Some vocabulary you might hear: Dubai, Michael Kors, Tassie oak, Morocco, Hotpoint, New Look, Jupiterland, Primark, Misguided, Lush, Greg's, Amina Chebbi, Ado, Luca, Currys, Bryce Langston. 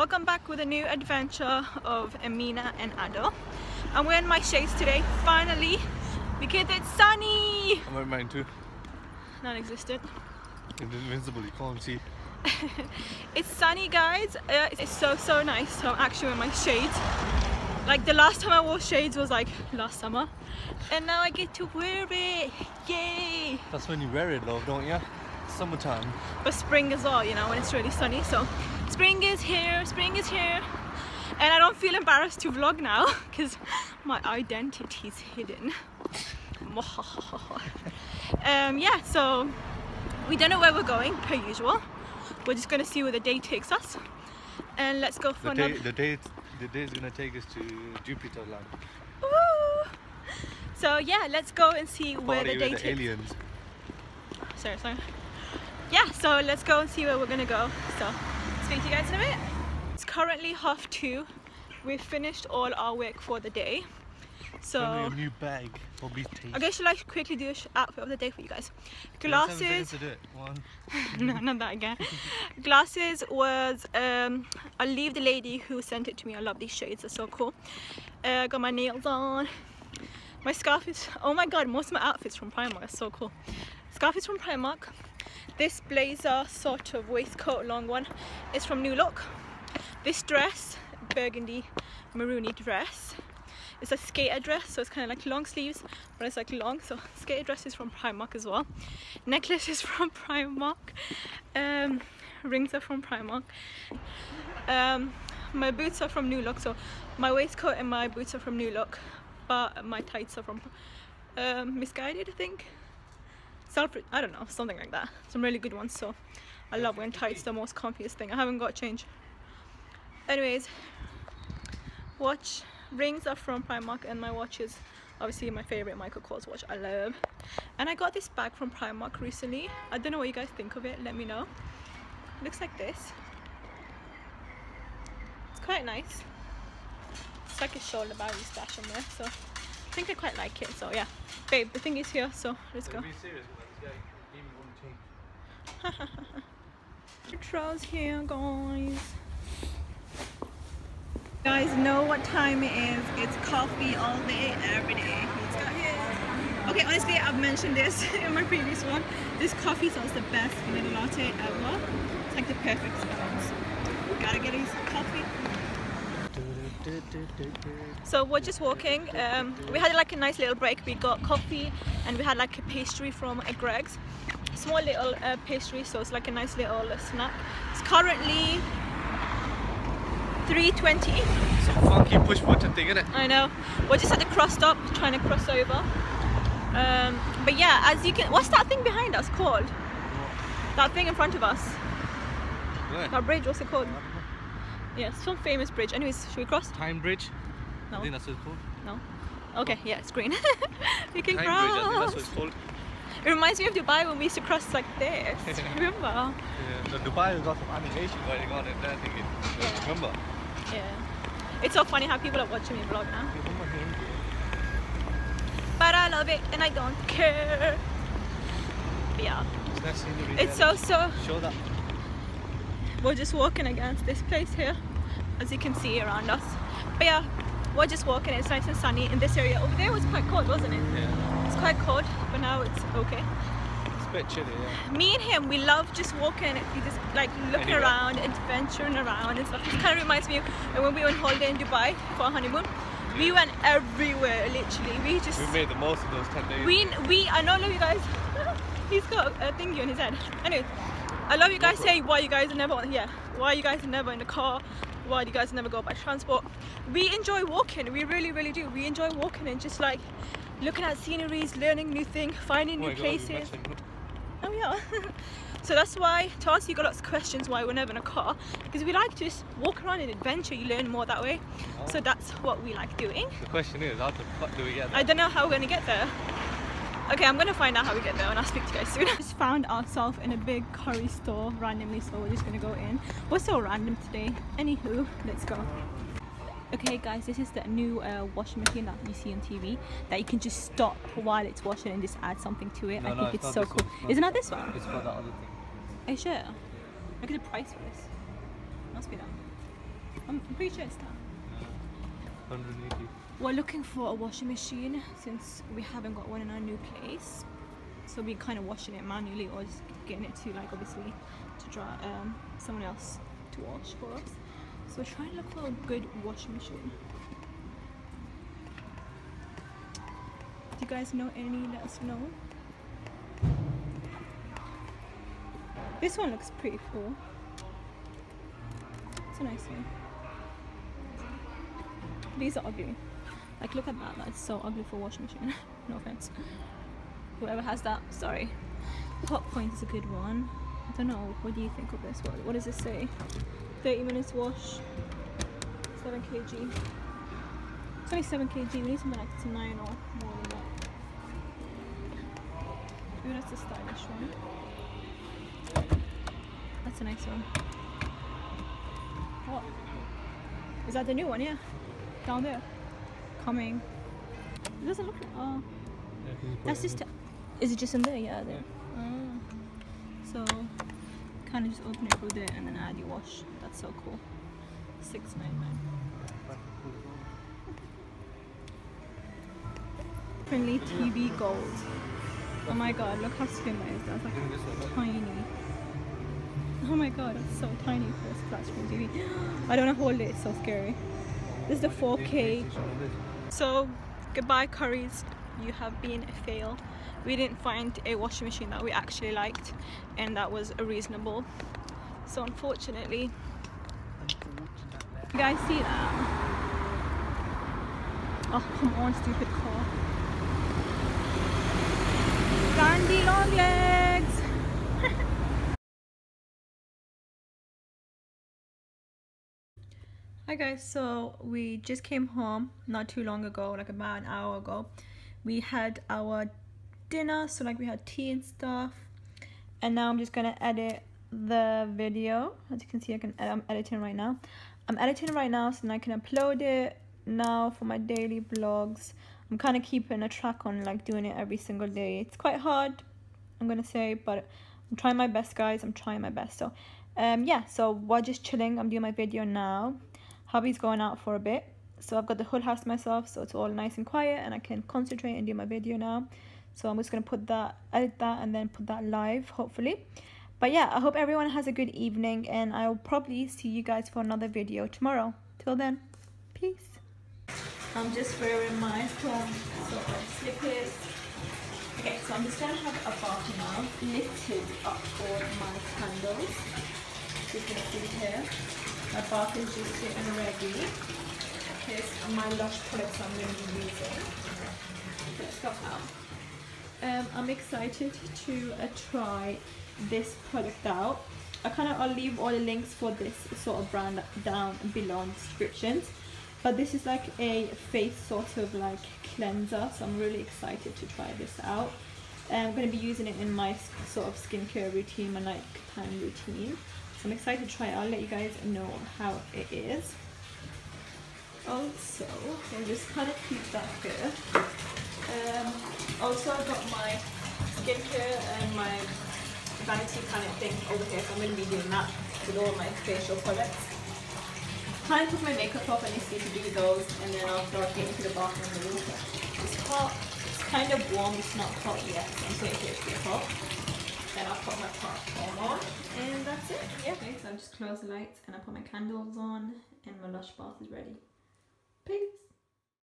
Welcome back with a new adventure of Amina and Ado. I'm wearing my shades today, finally, because it's sunny! I'm wearing mine too. Non-existent. It's invincible, you can't see. It's sunny, guys. It's so nice. So I'm actually wearing my shades. Like the last time I wore shades was like last summer. And now I get to wear it. Yay! That's when you wear it though, don't you? Summertime. But spring as well, you know, when it's really sunny. So spring is here, spring is here. And I don't feel embarrassed to vlog now because my identity is hidden. Yeah, so we don't know where we're going per usual. We're just gonna see where the day takes us. And let's go for the day is gonna take us to Jupiterland. Woo! So yeah, let's go and see where the day takes aliens. Sorry. Yeah, so let's go and see where we're gonna go. So speak to you guys in a minute. It's currently 2:30. We've finished all our work for the day. So a new bag. Okay, should I quickly do a outfit of the day for you guys? Glasses. No, not that again. Glasses was I'll leave the lady who sent it to me. I love these shades, they're so cool. Got my nails on. My scarf is, oh my god, most of my outfits from Primark are so cool. Scarf is from Primark. This blazer, sort of waistcoat, long one, is from New Look. This dress, burgundy, maroony dress. It's a skater dress, so it's kind of like long sleeves, but it's like long, so skater dress is from Primark as well. Necklace is from Primark. Rings are from Primark. My boots are from New Look, so my waistcoat and my boots are from New Look, but my tights are from Misguided, I think. I don't know, something like that. Some really good ones, so I love wearing tights, the most comfiest thing. I haven't got change. Anyways, watch. Rings are from Primark, and my watch is obviously my favorite Michael Kors watch. I love, and I got this bag from Primark recently. I don't know what you guys think of it, let me know. It looks like this. It's quite nice. It's like a shoulder bag stash on there, so I think I quite like it. So yeah, babe, the thing is here, so let's go. Be serious, this guy gave me one change. Your trousers here, guys. Guys, know what time it is. It's coffee all day, every day. Okay, honestly, I've mentioned this in my previous one. This coffee sauce is the best vanilla latte ever. It's like the perfect balance. Gotta get a coffee. So we're just walking. We had like a nice little break. We got coffee and we had like a pastry from Greg's. Small little pastry, so it's like a nice little snack. It's currently 3:20. It's a funky push button thing, isn't it? I know. We're just at the cross stop, trying to cross over. But yeah, as you can, what's that thing behind us called? What? That thing in front of us. Where? That bridge, what's it called? Yeah, some famous bridge. Anyways, should we cross? Time Bridge? No. I think that's what it's called. No. Okay, yeah, it's green. We can cross. Time Bridge, I think that's what it's called. It reminds me of Dubai when we used to cross like this. Remember? Yeah, the Dubai has got some animation going on in there, I think. Yeah. Remember? Yeah. It's so funny how people are watching me vlog now. But I love it and I don't care. But yeah. It's so. Show that. We're just walking against this place here, as you can see around us. But yeah, we're just walking. It's nice and sunny in this area. Over there was quite cold, wasn't it? Yeah. It's quite cold, but now it's okay. It's a bit chilly, yeah. Me and him, we love just walking. We just like looking around, adventuring around and stuff. It kind of reminds me of when we went holiday in Dubai for our honeymoon. We went everywhere, literally. We made the most of those 10 days. I know, love you guys. He's got a thingy on his head. Anyway, I love you guys. Say why you guys are never, why you guys are never in the car. Why you guys never go by transport. We enjoy walking. We really do. We enjoy walking and just like looking at sceneries, learning new things, finding new places. Oh yeah. So that's why, to answer you got lots of questions why we're never in a car, because we like to just walk around and adventure. You learn more that way. Oh. So that's what we like doing. The question is, how the fuck do we get there? I don't know how we're gonna get there. Okay, I'm gonna find out how we get there and I'll speak to you guys soon. Just found ourselves in a big Currys store randomly, so we're just gonna go in. We're so random today. Anywho, let's go. Okay guys, this is the new washing machine that you see on TV that you can just stop while it's washing and just add something to it. No, I think it's so cool. No. Isn't that this one? It's for that other thing. Are you sure? Look at the price for this. Must be that. I'm pretty sure it's that. 180. We're looking for a washing machine since we haven't got one in our new place. So we're kind of washing it manually or just getting it to, like, obviously to dry, someone else to wash for us. So we're trying to look for a good washing machine. Do you guys know any? Let us know. This one looks pretty cool. It's a nice one. These are ugly. Like, look at that. That's so ugly for a washing machine. No offense. Whoever has that, sorry. Hotpoint is a good one. I don't know. What do you think of this? What does this say? 30 minutes wash. 7 kg. It's only 7 kg. We need something like 9 or more than that. Maybe that's a stylish one. That's a nice one. What? Is that the new one? Yeah. Down there. Coming. It doesn't look like... Oh. Yeah, that's just... Is it just in there? Yeah, there. Yeah. Oh. So... Kind of just open it through there and then add your wash. That's so cool. $6.99. Friendly TV gold. Oh my god, look how slim that is. That's like tiny. Oh my god, it's so tiny for a flat-screen TV. I don't want to hold it, it's so scary. This is the 4K. So, goodbye Currys. You have been a fail. We didn't find a washing machine that we actually liked and that was reasonable. So unfortunately, you guys see that? Oh, come on, stupid car. Gandhi long legs! Hi guys, so we just came home not too long ago, like about an hour ago. We had our dinner, so like we had tea and stuff, and now I'm just gonna edit the video. As you can see, I'm editing right now. So then I can upload it now for my daily vlogs. I'm kind of keeping a track on like doing it every single day. It's quite hard, I'm gonna say, but I'm trying my best, guys. I'm trying my best. So yeah, so we're just chilling. I'm doing my video now. Hubby's going out for a bit, so I've got the whole house to myself, so it's all nice and quiet and I can concentrate and do my video now. So I'm just gonna put that, edit that, and then put that live, hopefully. But yeah, I hope everyone has a good evening, and I'll probably see you guys for another video tomorrow. Till then, peace. I'm just wearing my storm sort of slippers. Okay, so I'm just gonna have a bath now, lifted up all my candles. You can see here, my bath is just sitting ready. Here's my Lush products I'm gonna be using. Let's go out. I'm excited to try this product out. I'll leave all the links for this sort of brand down below in the descriptions, but this is like a face sort of like cleanser, so I'm really excited to try this out. I'm going to be using it in my sort of skincare routine, my nighttime routine, so I'm excited to try it. I'll let you guys know how it is. Also, I'll just kind of keep that here. Also, I've got my skincare and my vanity kind of thing over here, so I'm going to be doing that with all my facial products. Kind of put my makeup off, I need to do those, and then I'll start getting to the bathroom in the water. It's hot, it's kind of warm, it's not hot yet, so I'm going to get it to be hot. Then I'll put my platform on, and that's it. Yeah. Okay, so I'll just close the lights, and I'll put my candles on, and my Lush bath is ready. Peace!